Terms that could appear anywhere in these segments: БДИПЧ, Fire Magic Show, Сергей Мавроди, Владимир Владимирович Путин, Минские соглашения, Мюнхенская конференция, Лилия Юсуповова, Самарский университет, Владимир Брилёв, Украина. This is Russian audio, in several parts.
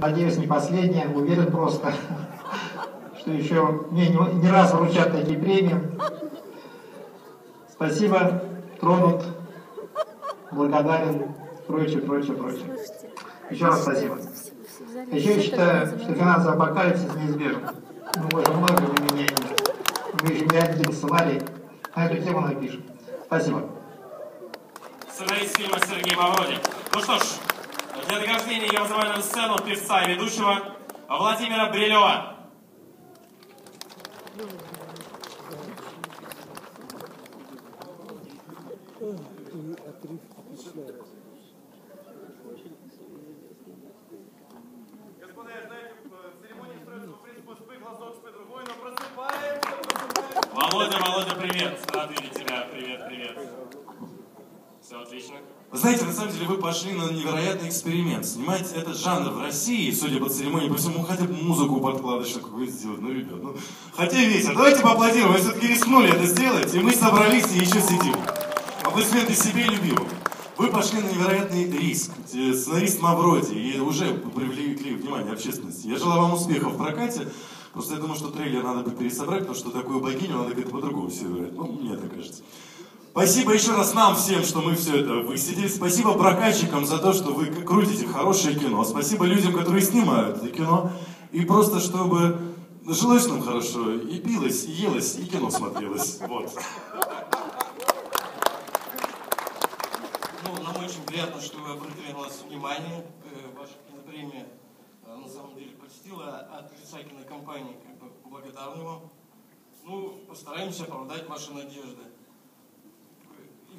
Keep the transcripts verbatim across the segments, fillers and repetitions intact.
Надеюсь, не последняя, уверен просто, что еще не, не раз вручат такие премии. Спасибо, тронут, благодарен, прочее, прочее, прочее. Еще раз спасибо. Еще я считаю, что финансовый апокалипсис неизбежен. Мы уже много меняем. Мы еще не один сценарий на эту тему напишем. Спасибо. Сценарист фильма Сергей Мавроди. Ну что ж, для награждения я вызываю на сцену певца и ведущего Владимира Брилёва. Господа, я знаю, в церемонии строится по принципу «спы глазок, спы другой», но просыпаемся, просыпаемся. Володя, Володя, привет. Рад видеть тебя. Привет, привет. Все отлично. Вы знаете, на самом деле вы пошли на невероятный эксперимент. Снимать этот жанр в России, судя по церемонии, по всему, хотя бы музыку подкладочную какую-то сделать. Ну, ребят, ну, хотя ветер. Давайте поаплодируем. Вы все-таки рискнули это сделать, и мы собрались и еще сидим. Аплодисменты себе любимым. Вы пошли на невероятный риск. Сценарист Мавроди, и уже привлекли внимание общественности. Я желаю вам успехов в прокате. Просто я думаю, что трейлер надо бы пересобрать, потому что такую богиню надо как-то по-другому все играть. Ну, мне так кажется. Спасибо еще раз нам всем, что мы все это высидели. Спасибо прокатчикам за то, что вы крутите хорошее кино. Спасибо людям, которые снимают это кино. И просто, чтобы жилось нам хорошо, и пилось, и елось, и кино смотрелось. Вот. Ну, нам очень приятно, что вы обратили на нас внимание. Ваша кинопремия, на самом деле, посетила от лица кинокомпании. Как бы благодарны вам. Ну, постараемся оправдать ваши надежды.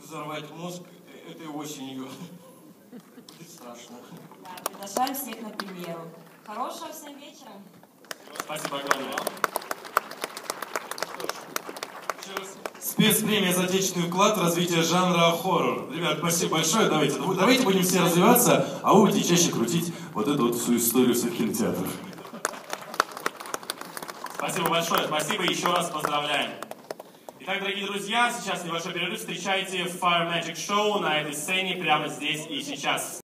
Взорвать мозг этой осенью. Будет страшно. Да, приглашаем всех на премьеру. Хорошего всем вечера. Спасибо огромное. Спецпремия за отечественный вклад в развитие жанра хоррор. Ребят, спасибо большое. Давайте, давайте будем все развиваться, а вы будете чаще крутить вот эту вот всю историю всех кинотеатров. Спасибо большое. Спасибо. Еще раз поздравляем. Итак, дорогие друзья, сейчас небольшой перерыв. Встречайте Fire Magic Show на этой сцене прямо здесь и сейчас.